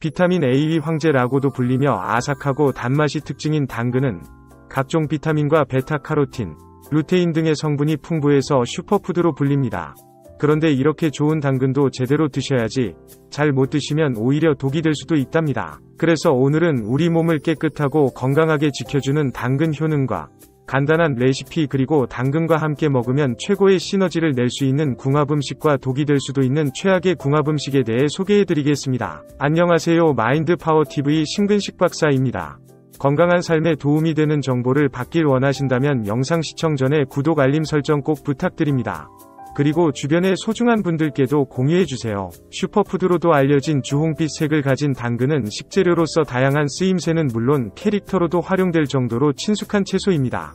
비타민 A 황제라고도 불리며 아삭하고 단맛이 특징인 당근은 각종 비타민과 베타카로틴, 루테인 등의 성분이 풍부해서 슈퍼푸드로 불립니다. 그런데 이렇게 좋은 당근도 제대로 드셔야지 잘 못 드시면 오히려 독이 될 수도 있답니다. 그래서 오늘은 우리 몸을 깨끗하고 건강하게 지켜주는 당근 효능과 간단한 레시피 그리고 당근과 함께 먹으면 최고의 시너지를 낼 수 있는 궁합음식과 독이 될 수도 있는 최악의 궁합음식에 대해 소개해드리겠습니다. 안녕하세요. 마인드파워TV 신근식 박사입니다. 건강한 삶에 도움이 되는 정보를 받길 원하신다면 영상 시청 전에 구독 알림 설정 꼭 부탁드립니다. 그리고 주변의 소중한 분들께도 공유해주세요. 슈퍼푸드로도 알려진 주홍빛 색을 가진 당근은 식재료로서 다양한 쓰임새는 물론 캐릭터로도 활용될 정도로 친숙한 채소입니다.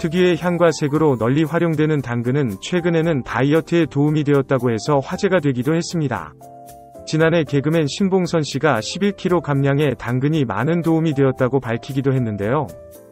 특유의 향과 색으로 널리 활용되는 당근은 최근에는 다이어트에 도움이 되었다고 해서 화제가 되기도 했습니다. 지난해 개그맨 신봉선 씨가 11kg 감량에 당근이 많은 도움이 되었다고 밝히기도 했는데요.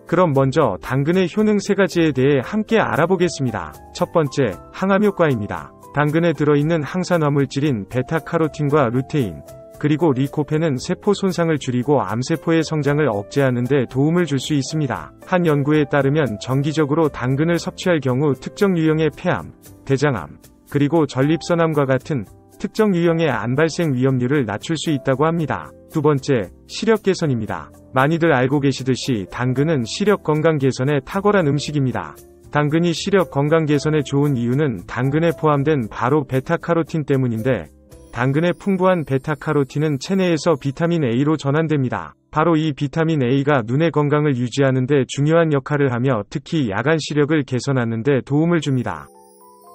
그럼 먼저 당근의 효능 3가지에 대해 함께 알아보겠습니다. 첫 번째, 항암효과입니다. 당근에 들어있는 항산화물질인 베타카로틴과 루테인, 그리고 리코펜은 세포 손상을 줄이고 암세포의 성장을 억제하는 데 도움을 줄 수 있습니다. 한 연구에 따르면 정기적으로 당근을 섭취할 경우 특정 유형의 폐암, 대장암, 그리고 전립선암과 같은 특정 유형의 암 발생 위험률을 낮출 수 있다고 합니다. 두 번째, 시력 개선입니다. 많이들 알고 계시듯이 당근은 시력 건강 개선에 탁월한 음식입니다. 당근이 시력 건강 개선에 좋은 이유는 당근에 포함된 바로 베타카로틴 때문인데, 당근의 풍부한 베타카로틴은 체내에서 비타민 A로 전환됩니다. 바로 이 비타민 A가 눈의 건강을 유지하는 데 중요한 역할을 하며 특히 야간 시력을 개선하는 데 도움을 줍니다.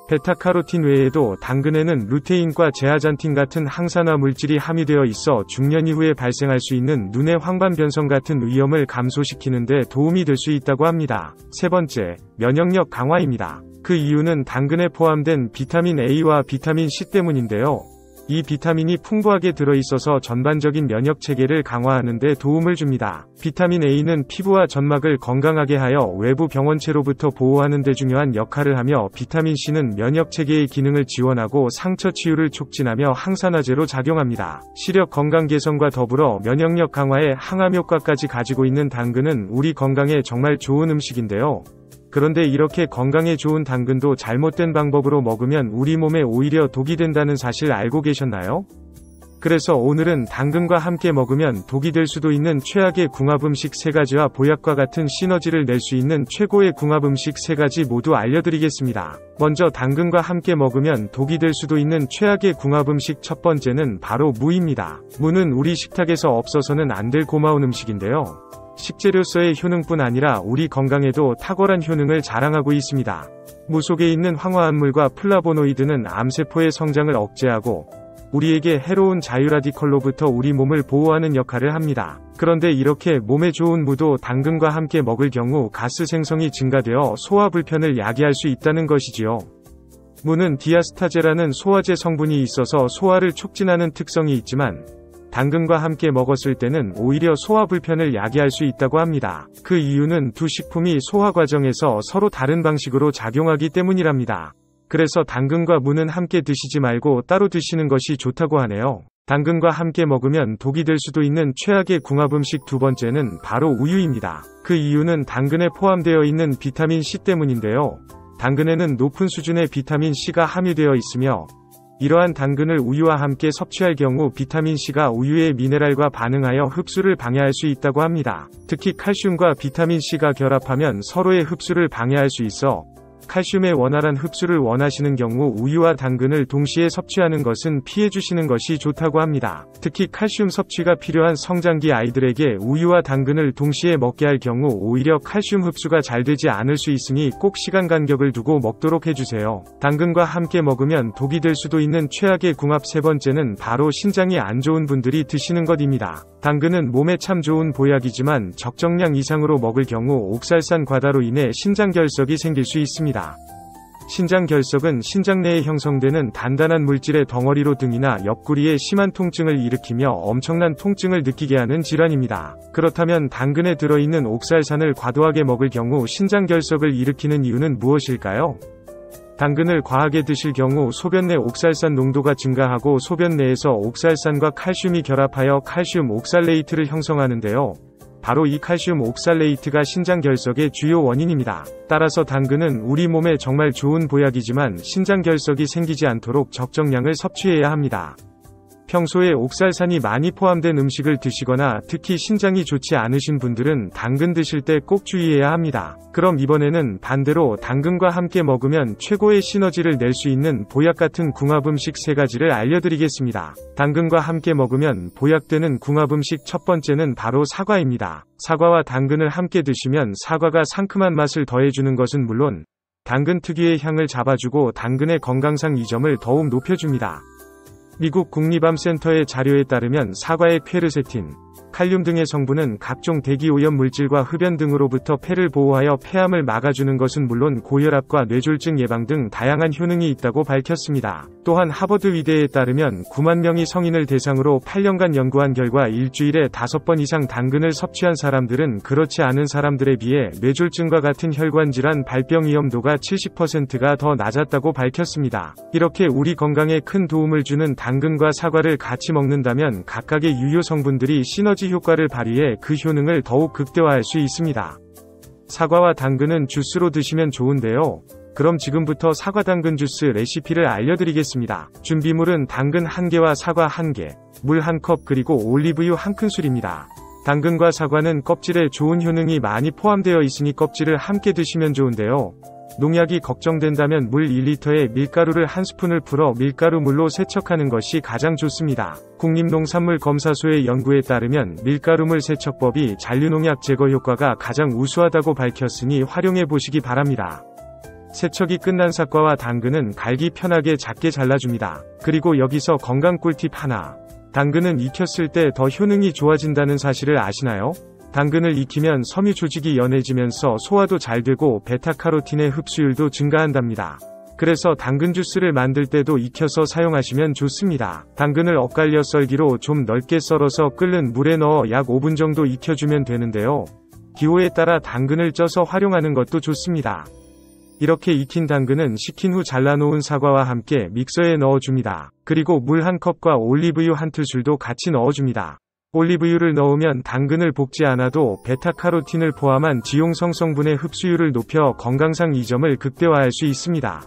베타카로틴 외에도 당근에는 루테인과 제아잔틴 같은 항산화 물질이 함유되어 있어 중년 이후에 발생할 수 있는 눈의 황반 변성 같은 위험을 감소시키는 데 도움이 될 수 있다고 합니다. 세 번째, 면역력 강화입니다. 그 이유는 당근에 포함된 비타민 A와 비타민 C 때문인데요. 이 비타민이 풍부하게 들어있어서 전반적인 면역 체계를 강화하는 데 도움을 줍니다. 비타민 A는 피부와 점막을 건강하게 하여 외부 병원체로부터 보호하는 데 중요한 역할을 하며, 비타민 C는 면역 체계의 기능을 지원하고 상처 치유를 촉진하며 항산화제로 작용합니다. 시력 건강 개선과 더불어 면역력 강화에 항암 효과까지 가지고 있는 당근은 우리 건강에 정말 좋은 음식인데요. 그런데 이렇게 건강에 좋은 당근도 잘못된 방법으로 먹으면 우리 몸에 오히려 독이 된다는 사실 알고 계셨나요? 그래서 오늘은 당근과 함께 먹으면 독이 될 수도 있는 최악의 궁합음식 3가지와 보약과 같은 시너지를 낼 수 있는 최고의 궁합음식 3가지 모두 알려드리겠습니다. 먼저 당근과 함께 먹으면 독이 될 수도 있는 최악의 궁합음식 첫 번째는 바로 무입니다. 무는 우리 식탁에서 없어서는 안 될 고마운 음식인데요. 식재료서의 효능뿐 아니라 우리 건강에도 탁월한 효능을 자랑하고 있습니다. 무 속에 있는 황화합물과 플라보노이드는 암세포의 성장을 억제하고 우리에게 해로운 자유라디컬로부터 우리 몸을 보호하는 역할을 합니다. 그런데 이렇게 몸에 좋은 무도 당근과 함께 먹을 경우 가스 생성이 증가되어 소화 불편을 야기할 수 있다는 것이지요. 무는 디아스타제라는 소화제 성분이 있어서 소화를 촉진하는 특성이 있지만, 당근과 함께 먹었을 때는 오히려 소화 불편을 야기할 수 있다고 합니다. 그 이유는 두 식품이 소화 과정에서 서로 다른 방식으로 작용하기 때문이랍니다. 그래서 당근과 무는 함께 드시지 말고 따로 드시는 것이 좋다고 하네요. 당근과 함께 먹으면 독이 될 수도 있는 최악의 궁합음식 두 번째는 바로 우유입니다. 그 이유는 당근에 포함되어 있는 비타민 C 때문인데요. 당근에는 높은 수준의 비타민 C가 함유되어 있으며, 이러한 당근을 우유와 함께 섭취할 경우 비타민C가 우유의 미네랄과 반응하여 흡수를 방해할 수 있다고 합니다. 특히 칼슘과 비타민C가 결합하면 서로의 흡수를 방해할 수 있어 칼슘의 원활한 흡수를 원하시는 경우 우유와 당근을 동시에 섭취하는 것은 피해주시는 것이 좋다고 합니다. 특히 칼슘 섭취가 필요한 성장기 아이들에게 우유와 당근을 동시에 먹게 할 경우 오히려 칼슘 흡수가 잘 되지 않을 수 있으니 꼭 시간 간격을 두고 먹도록 해주세요. 당근과 함께 먹으면 독이 될 수도 있는 최악의 궁합 세 번째는 바로 신장이 안 좋은 분들이 드시는 것입니다. 당근은 몸에 참 좋은 보약이지만 적정량 이상으로 먹을 경우 옥살산 과다로 인해 신장결석이 생길 수 있습니다. 신장결석은 신장 내에 형성되는 단단한 물질의 덩어리로 등이나 옆구리에 심한 통증을 일으키며 엄청난 통증을 느끼게 하는 질환입니다. 그렇다면 당근에 들어있는 옥살산을 과도하게 먹을 경우 신장결석을 일으키는 이유는 무엇일까요? 당근을 과하게 드실 경우 소변 내 옥살산 농도가 증가하고 소변 내에서 옥살산과 칼슘이 결합하여 칼슘 옥살레이트를 형성하는데요. 바로 이 칼슘 옥살레이트가 신장 결석의 주요 원인입니다. 따라서 당근은 우리 몸에 정말 좋은 보약이지만 신장 결석이 생기지 않도록 적정량을 섭취해야 합니다. 평소에 옥살산이 많이 포함된 음식을 드시거나 특히 신장이 좋지 않으신 분들은 당근 드실 때 꼭 주의해야 합니다. 그럼 이번에는 반대로 당근과 함께 먹으면 최고의 시너지를 낼 수 있는 보약 같은 궁합음식 3가지를 알려드리겠습니다. 당근과 함께 먹으면 보약되는 궁합음식 첫 번째는 바로 사과입니다. 사과와 당근을 함께 드시면 사과가 상큼한 맛을 더해주는 것은 물론 당근 특유의 향을 잡아주고 당근의 건강상 이점을 더욱 높여줍니다. 미국 국립암센터의 자료에 따르면 사과의 퀘르세틴, 칼륨 등의 성분은 각종 대기오염 물질과 흡연 등으로부터 폐를 보호하여 폐암을 막아주는 것은 물론 고혈압과 뇌졸중 예방 등 다양한 효능이 있다고 밝혔습니다. 또한 하버드 의대에 따르면 9만 명의 성인을 대상으로 8년간 연구한 결과 일주일에 5번 이상 당근을 섭취한 사람들은 그렇지 않은 사람들에 비해 뇌졸중과 같은 혈관질환 발병 위험도가 70%가 더 낮았다고 밝혔습니다. 이렇게 우리 건강에 큰 도움을 주는 당근과 사과를 같이 먹는다면 각각의 유효 성분들이 시너지 효과를 발휘해 그 효능을 더욱 극대화할 수 있습니다. 사과와 당근은 주스로 드시면 좋은데요. 그럼 지금부터 사과 당근 주스 레시피를 알려드리겠습니다. 준비물은 당근 1개와 사과 1개, 물 1컵 그리고 올리브유 1큰술입니다. 당근과 사과는 껍질에 좋은 효능이 많이 포함되어 있으니 껍질을 함께 드시면 좋은데요. 농약이 걱정된다면 물 1리터에 밀가루를 1스푼을 풀어 밀가루 물로 세척하는 것이 가장 좋습니다. 국립농산물검사소의 연구에 따르면 밀가루물 세척법이 잔류농약 제거 효과가 가장 우수하다고 밝혔으니 활용해 보시기 바랍니다. 세척이 끝난 사과와 당근은 갈기 편하게 작게 잘라줍니다. 그리고 여기서 건강 꿀팁 하나. 당근은 익혔을 때 더 효능이 좋아진다는 사실을 아시나요? 당근을 익히면 섬유 조직이 연해지면서 소화도 잘 되고 베타카로틴의 흡수율도 증가한답니다. 그래서 당근 주스를 만들 때도 익혀서 사용하시면 좋습니다. 당근을 엇갈려 썰기로 좀 넓게 썰어서 끓는 물에 넣어 약 5분 정도 익혀주면 되는데요. 기호에 따라 당근을 쪄서 활용하는 것도 좋습니다. 이렇게 익힌 당근은 식힌 후 잘라놓은 사과와 함께 믹서에 넣어줍니다. 그리고 물 1컵과 올리브유 1큰술도 같이 넣어줍니다. 올리브유를 넣으면 당근을 볶지 않아도 베타카로틴을 포함한 지용성 성분의 흡수율을 높여 건강상 이점을 극대화할 수 있습니다.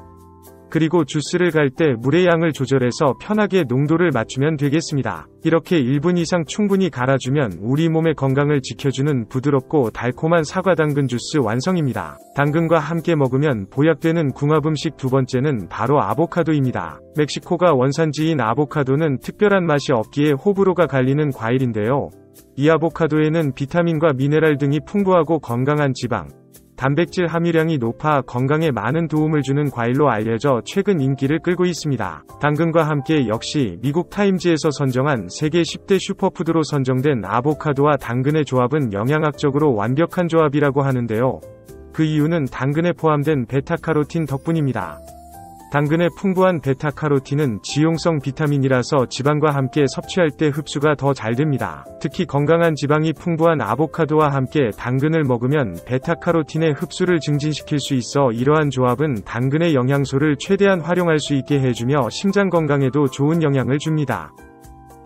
그리고 주스를 갈 때 물의 양을 조절해서 편하게 농도를 맞추면 되겠습니다. 이렇게 1분 이상 충분히 갈아주면 우리 몸의 건강을 지켜주는 부드럽고 달콤한 사과 당근 주스 완성입니다. 당근과 함께 먹으면 보약되는 궁합음식 두 번째는 바로 아보카도입니다. 멕시코가 원산지인 아보카도는 특별한 맛이 없기에 호불호가 갈리는 과일인데요. 이 아보카도에는 비타민과 미네랄 등이 풍부하고 건강한 지방, 단백질 함유량이 높아 건강에 많은 도움을 주는 과일로 알려져 최근 인기를 끌고 있습니다. 당근과 함께 역시 미국 타임지에서 선정한 세계 10대 슈퍼푸드로 선정된 아보카도와 당근의 조합은 영양학적으로 완벽한 조합이라고 하는데요. 그 이유는 당근에 포함된 베타카로틴 덕분입니다. 당근의 풍부한 베타카로틴은 지용성 비타민이라서 지방과 함께 섭취할 때 흡수가 더 잘 됩니다. 특히 건강한 지방이 풍부한 아보카도와 함께 당근을 먹으면 베타카로틴의 흡수를 증진시킬 수 있어 이러한 조합은 당근의 영양소를 최대한 활용할 수 있게 해주며 심장 건강에도 좋은 영향을 줍니다.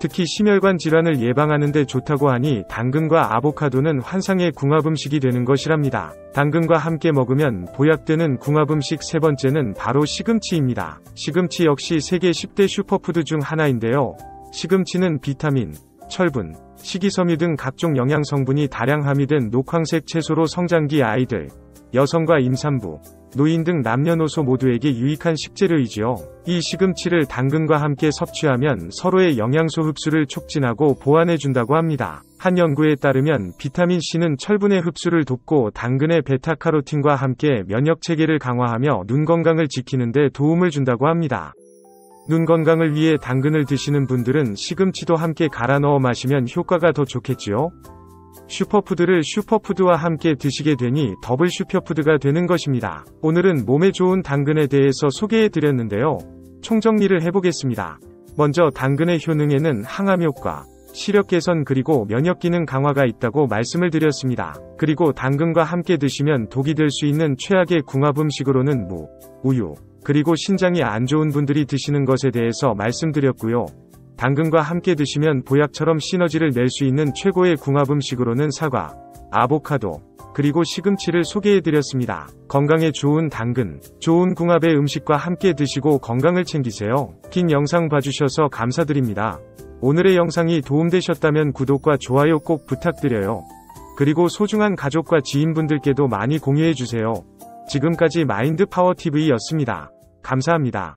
특히 심혈관 질환을 예방하는 데 좋다고 하니 당근과 아보카도는 환상의 궁합음식이 되는 것이랍니다. 당근과 함께 먹으면 보약되는 궁합음식 세 번째는 바로 시금치입니다. 시금치 역시 세계 10대 슈퍼푸드 중 하나인데요. 시금치는 비타민, 철분, 식이섬유 등 각종 영양성분이 다량 함유된 녹황색 채소로 성장기 아이들, 여성과 임산부, 노인 등 남녀노소 모두에게 유익한 식재료이지요. 이 시금치를 당근과 함께 섭취하면 서로의 영양소 흡수를 촉진하고 보완해준다고 합니다. 한 연구에 따르면 비타민C는 철분의 흡수를 돕고 당근의 베타카로틴과 함께 면역체계를 강화하며 눈 건강을 지키는 데 도움을 준다고 합니다. 눈 건강을 위해 당근을 드시는 분들은 시금치도 함께 갈아 넣어 마시면 효과가 더 좋겠지요. 슈퍼푸드를 슈퍼푸드와 함께 드시게 되니 더블 슈퍼푸드가 되는 것입니다. 오늘은 몸에 좋은 당근에 대해서 소개해드렸는데요. 총정리를 해보겠습니다. 먼저 당근의 효능에는 항암효과, 시력 개선 그리고 면역기능 강화가 있다고 말씀을 드렸습니다. 그리고 당근과 함께 드시면 독이 될 수 있는 최악의 궁합음식으로는 무, 우유, 그리고 신장이 안 좋은 분들이 드시는 것에 대해서 말씀드렸고요. 당근과 함께 드시면 보약처럼 시너지를 낼 수 있는 최고의 궁합 음식으로는 사과, 아보카도, 그리고 시금치를 소개해드렸습니다. 건강에 좋은 당근, 좋은 궁합의 음식과 함께 드시고 건강을 챙기세요. 긴 영상 봐주셔서 감사드립니다. 오늘의 영상이 도움되셨다면 구독과 좋아요 꼭 부탁드려요. 그리고 소중한 가족과 지인분들께도 많이 공유해주세요. 지금까지 마인드파워TV였습니다. 감사합니다.